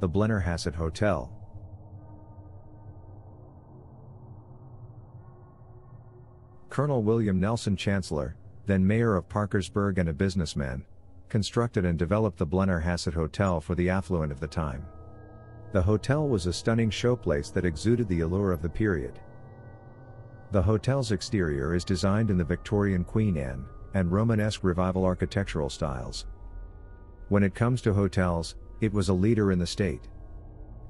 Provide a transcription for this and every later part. the Blennerhassett Hotel. Colonel William Nelson Chancellor, then mayor of Parkersburg and a businessman, constructed and developed the Blennerhassett Hotel for the affluent of the time. The hotel was a stunning showplace that exuded the allure of the period. The hotel's exterior is designed in the Victorian Queen Anne and Romanesque Revival architectural styles. When it comes to hotels, it was a leader in the state.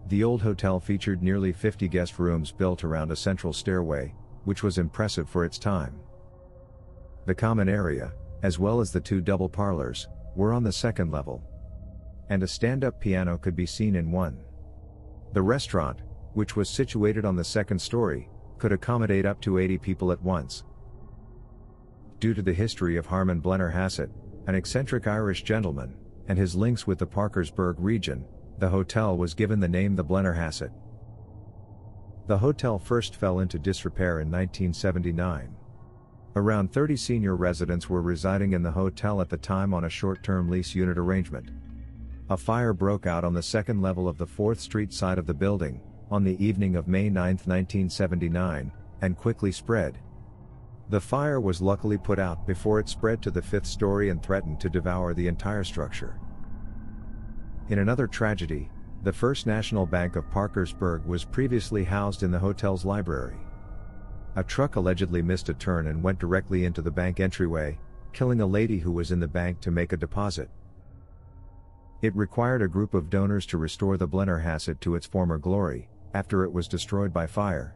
The old hotel featured nearly 50 guest rooms built around a central stairway, which was impressive for its time. The common area, as well as the two double parlors, were on the second level, and a stand-up piano could be seen in one. The restaurant, which was situated on the second story, could accommodate up to 80 people at once. Due to the history of Harman Blennerhassett, an eccentric Irish gentleman, and his links with the Parkersburg region, the hotel was given the name the Blennerhassett. The hotel first fell into disrepair in 1979. Around 30 senior residents were residing in the hotel at the time on a short-term lease unit arrangement. A fire broke out on the second level of the 4th Street side of the building, on the evening of May 9, 1979, and quickly spread. The fire was luckily put out before it spread to the 5th story and threatened to devour the entire structure. In another tragedy, the First National Bank of Parkersburg was previously housed in the hotel's library. A truck allegedly missed a turn and went directly into the bank entryway, killing a lady who was in the bank to make a deposit. It required a group of donors to restore the Blennerhassett to its former glory, after it was destroyed by fire.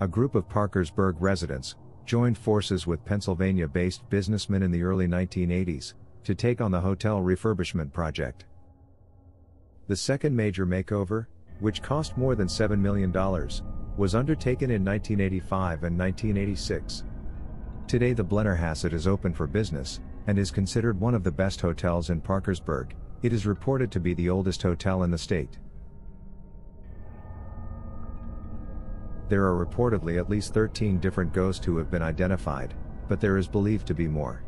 A group of Parkersburg residents joined forces with Pennsylvania-based businessmen in the early 1980s to take on the hotel refurbishment project. The second major makeover, which cost more than $7 million, was undertaken in 1985 and 1986. Today the Blennerhassett is open for business, and is considered one of the best hotels in Parkersburg. It is reported to be the oldest hotel in the state. There are reportedly at least 13 different ghosts who have been identified, but there is believed to be more.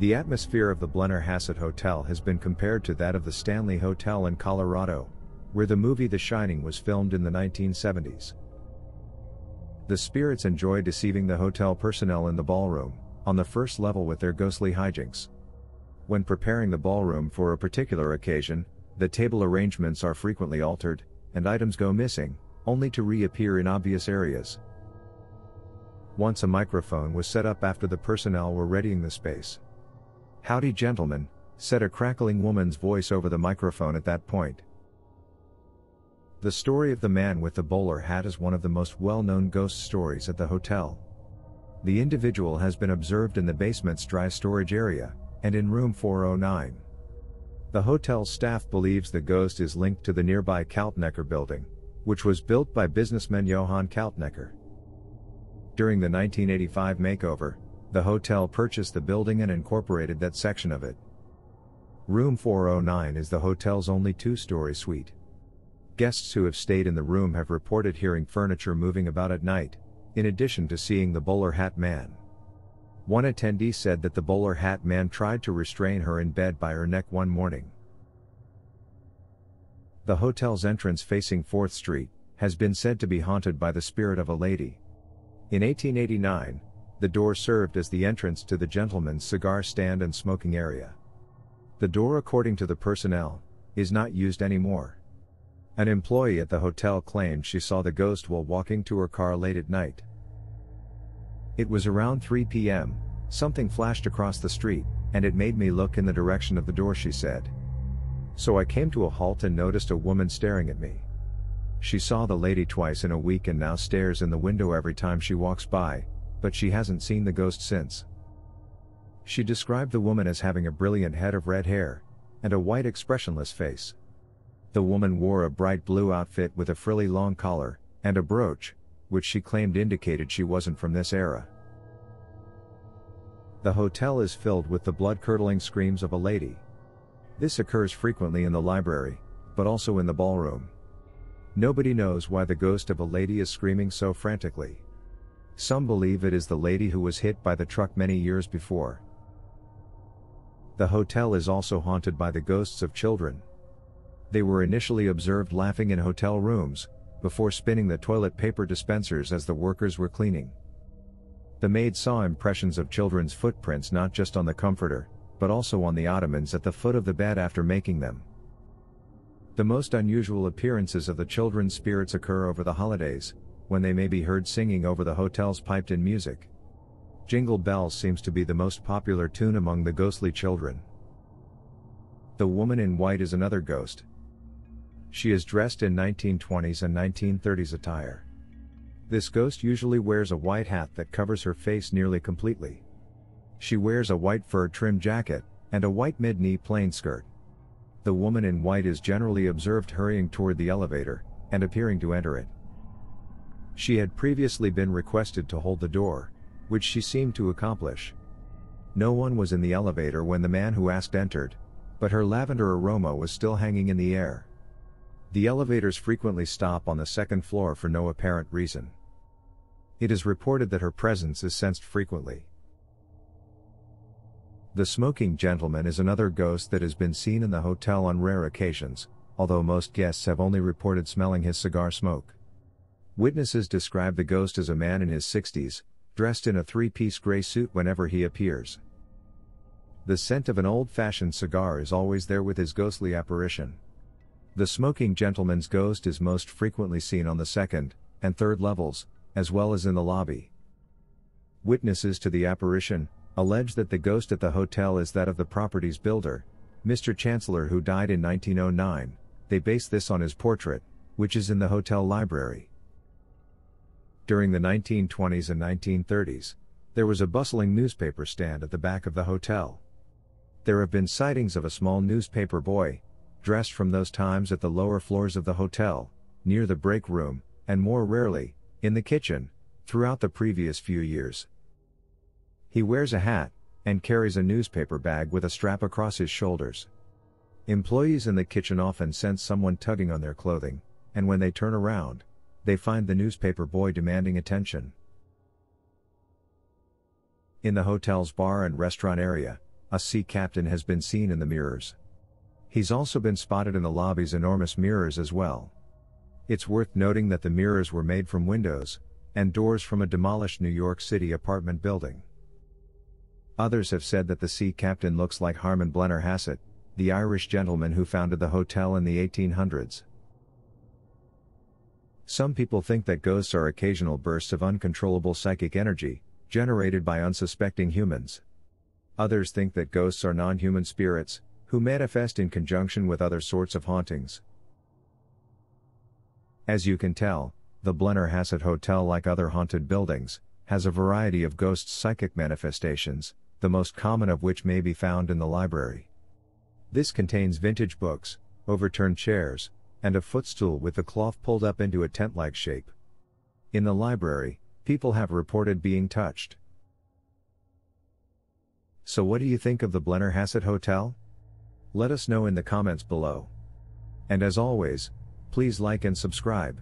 The atmosphere of the Blennerhassett Hotel has been compared to that of the Stanley Hotel in Colorado, where the movie The Shining was filmed in the 1970s. The spirits enjoy deceiving the hotel personnel in the ballroom, on the first level with their ghostly hijinks. When preparing the ballroom for a particular occasion, the table arrangements are frequently altered, and items go missing, only to reappear in obvious areas. Once a microphone was set up after the personnel were readying the space. "Howdy gentlemen," said a crackling woman's voice over the microphone at that point. The story of the man with the bowler hat is one of the most well-known ghost stories at the hotel. The individual has been observed in the basement's dry storage area, and in room 409. The hotel staff believes the ghost is linked to the nearby Kaltnecker building, which was built by businessman Johann Kaltnecker. During the 1985 makeover, the hotel purchased the building and incorporated that section of it. Room 409 is the hotel's only two-story suite. Guests who have stayed in the room have reported hearing furniture moving about at night, in addition to seeing the bowler hat man. One attendee said that the bowler hat man tried to restrain her in bed by her neck one morning. The hotel's entrance facing 4th Street has been said to be haunted by the spirit of a lady. In 1889, the door served as the entrance to the gentleman's cigar stand and smoking area. The door, according to the personnel, is not used anymore. An employee at the hotel claimed she saw the ghost while walking to her car late at night. It was around 3 p.m., something flashed across the street, and it made me look in the direction of the door, she said. So I came to a halt and noticed a woman staring at me. She saw the lady twice in a week and now stares in the window every time she walks by, but she hasn't seen the ghost since. She described the woman as having a brilliant head of red hair, and a white expressionless face. The woman wore a bright blue outfit with a frilly long collar, and a brooch, which she claimed indicated she wasn't from this era. The hotel is filled with the blood-curdling screams of a lady. This occurs frequently in the library, but also in the ballroom. Nobody knows why the ghost of a lady is screaming so frantically. Some believe it is the lady who was hit by the truck many years before. The hotel is also haunted by the ghosts of children. They were initially observed laughing in hotel rooms, before spinning the toilet paper dispensers as the workers were cleaning. The maid saw impressions of children's footprints not just on the comforter, but also on the ottomans at the foot of the bed after making them. The most unusual appearances of the children's spirits occur over the holidays, when they may be heard singing over the hotel's piped-in music. Jingle Bells seems to be the most popular tune among the ghostly children. The woman in white is another ghost. She is dressed in 1920s and 1930s attire. This ghost usually wears a white hat that covers her face nearly completely. She wears a white fur-trimmed jacket, and a white mid-knee plain skirt. The woman in white is generally observed hurrying toward the elevator, and appearing to enter it. She had previously been requested to hold the door, which she seemed to accomplish. No one was in the elevator when the man who asked entered, but her lavender aroma was still hanging in the air. The elevators frequently stop on the second floor for no apparent reason. It is reported that her presence is sensed frequently. The smoking gentleman is another ghost that has been seen in the hotel on rare occasions, although most guests have only reported smelling his cigar smoke. Witnesses describe the ghost as a man in his 60s, dressed in a three-piece gray suit whenever he appears. The scent of an old-fashioned cigar is always there with his ghostly apparition. The smoking gentleman's ghost is most frequently seen on the second and third levels, as well as in the lobby. Witnesses to the apparition allege that the ghost at the hotel is that of the property's builder, Mr. Chancellor, who died in 1909. They base this on his portrait, which is in the hotel library. During the 1920s and 1930s, there was a bustling newspaper stand at the back of the hotel. There have been sightings of a small newspaper boy, dressed from those times at the lower floors of the hotel, near the break room, and more rarely, in the kitchen, throughout the previous few years. He wears a hat, and carries a newspaper bag with a strap across his shoulders. Employees in the kitchen often sense someone tugging on their clothing, and when they turn around, they find the newspaper boy demanding attention. In the hotel's bar and restaurant area, a sea captain has been seen in the mirrors. He's also been spotted in the lobby's enormous mirrors as well. It's worth noting that the mirrors were made from windows and doors from a demolished New York City apartment building. Others have said that the sea captain looks like Harman Blennerhassett, the Irish gentleman who founded the hotel in the 1800s. Some people think that ghosts are occasional bursts of uncontrollable psychic energy, generated by unsuspecting humans. Others think that ghosts are non-human spirits, who manifest in conjunction with other sorts of hauntings. As you can tell, the Blennerhassett Hotel, like other haunted buildings, has a variety of ghost psychic manifestations, the most common of which may be found in the library. This contains vintage books, overturned chairs, and a footstool with the cloth pulled up into a tent-like shape. In the library, people have reported being touched. So what do you think of the Blennerhassett Hotel? Let us know in the comments below. And as always, please like and subscribe.